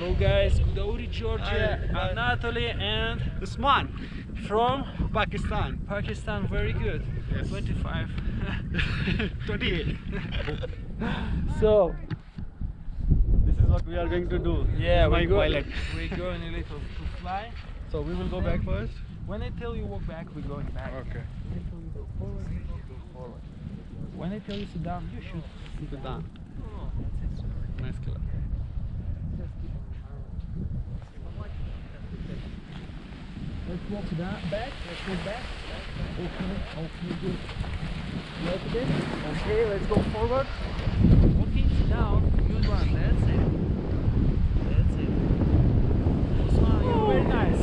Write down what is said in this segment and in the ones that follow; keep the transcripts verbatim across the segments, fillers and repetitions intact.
Hello guys, Gudauri, Georgia, uh, Anatoly and Usman from Pakistan. Pakistan, very good. Yes. twenty-five. twenty-eight. So this is what we are going to do. Yeah, we're going, we're going a little to fly. So we will go back first. When I tell you walk back, we're going back. Okay. When I tell you go forward, we go forward. When I tell you sit down, you should sit down. Oh, that's it. Nice killer. Let's walk down, back, let's go back. Okay, okay, good. Like this. Okay, let's go forward. Walking down, good one, that's it. That's it. Usman, you're very nice.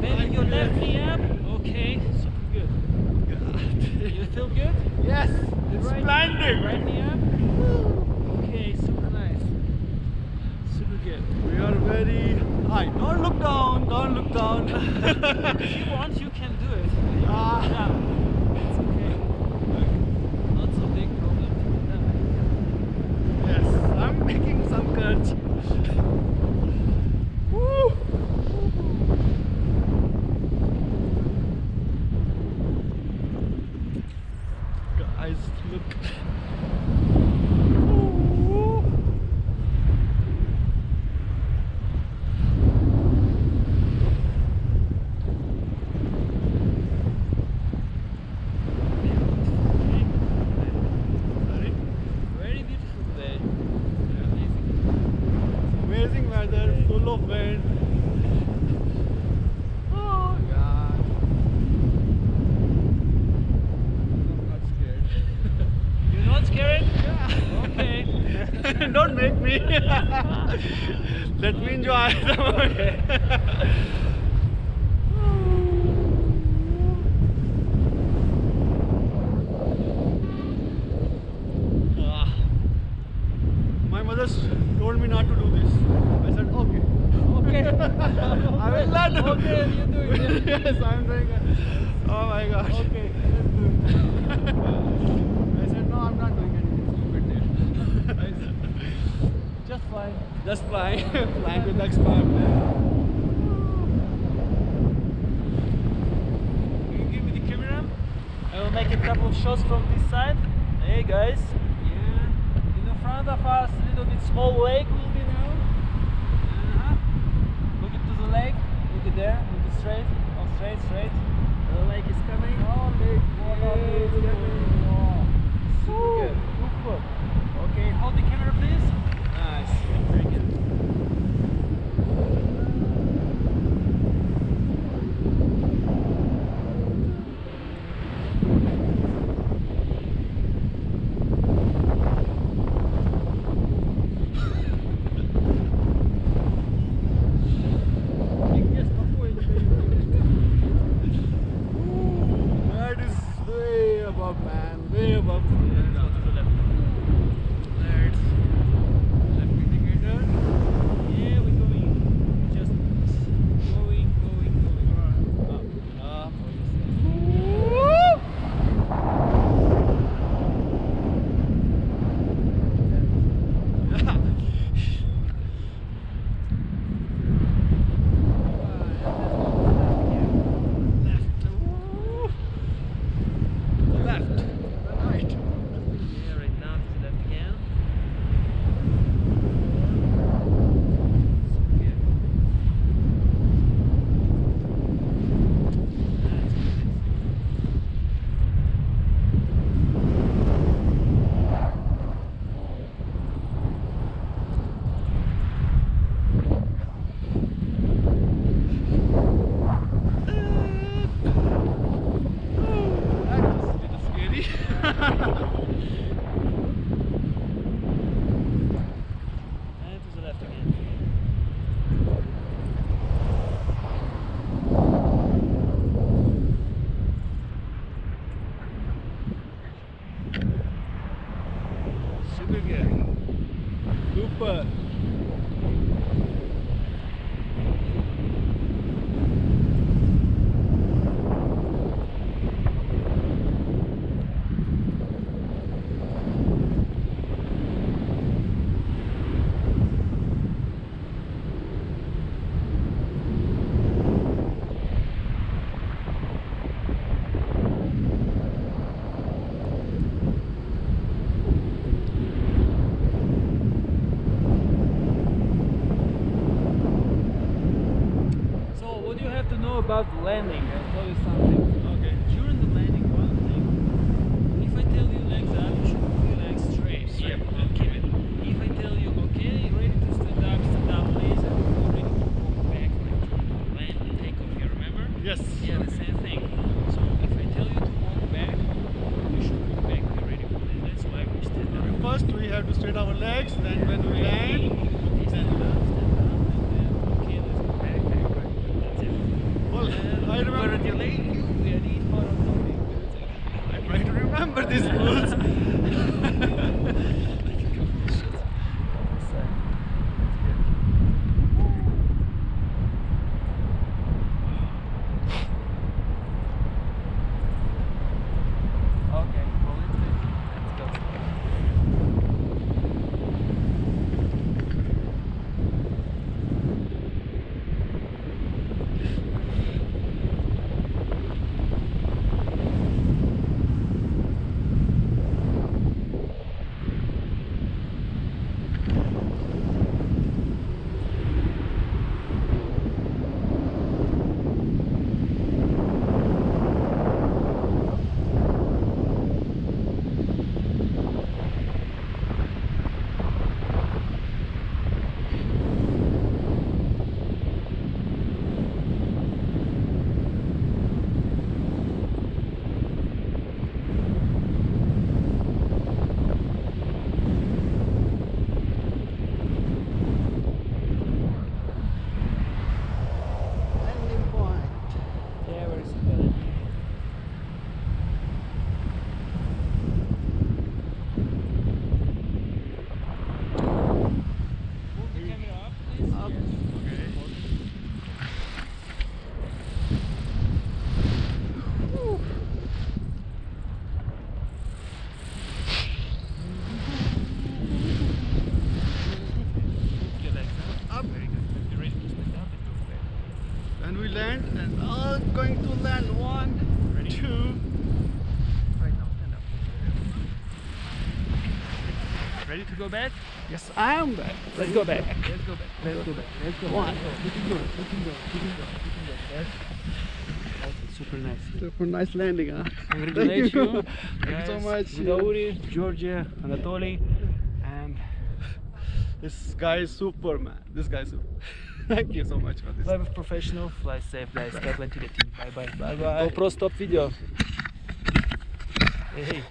Then you left me up. Okay, super good. God. You feel good? Yes, it's right, splendid. Right knee up. Okay, super nice. Super good. We are very high. Don't look down, don't look down. If you want, you can do it. You ah. Can down. It's okay. Not so big problem. No. Yes, I'm making some cuts. Woo! Guys, look. Full of wind. Oh God! I'm not scared. You're not scared? Yeah. Okay. Don't make me. Let me enjoy. Okay. My mother told me not to do this. I said okay. Okay. I will not. Okay, you do it. Yeah. Yes, I am doing it. Oh my gosh. Okay, let's do it. I said no, I am not doing anything stupid there. Just fly. Just fly. Flying with the expert. Can you give me the camera? I will make a couple of shots from this side. Hey guys. Yeah. In the front of us, a little bit small lake will be now. Lake, look at there, look at straight, oh straight, straight. The lake is coming. Oh, lake, oh, no, lake is coming. Oh, super good. Good, good. Okay, hold the camera, please. Nice, very good. Man, way above. Let's go to the left. Let's left indicator. know about the landing. I'll tell you something. Okay, during the landing, one thing. If I tell you legs up, you should be legs straight. Yep. And keep it. If I tell you, okay, ready to stand up, stand up, please, and you're ready to walk back like during the landing takeoff, you remember? Yes. Yeah, the same thing. So if I tell you to walk back, you should walk back. You're ready for that. That's why we stand up. First, we have to straighten our legs, then yeah. when we land, stand up. I remember the lake, we are need for Anatoly. I try to remember these rules. Okay, well let's go. Ready to go back? Yes, I am back. Let's go back. Let's go back. Let's go back. Let's go back. We can go. We can go. We can go. We can go. That's super nice. Super nice landing, huh? Congratulations. Thank you. Thank you so much. Gudauri, Georgia, Anatoly, and this guy is super, man. This guy is super. Thank you so much for this. Live professional, fly safe, fly safe. Bye bye. Bye bye. GoPro stop video. Hey.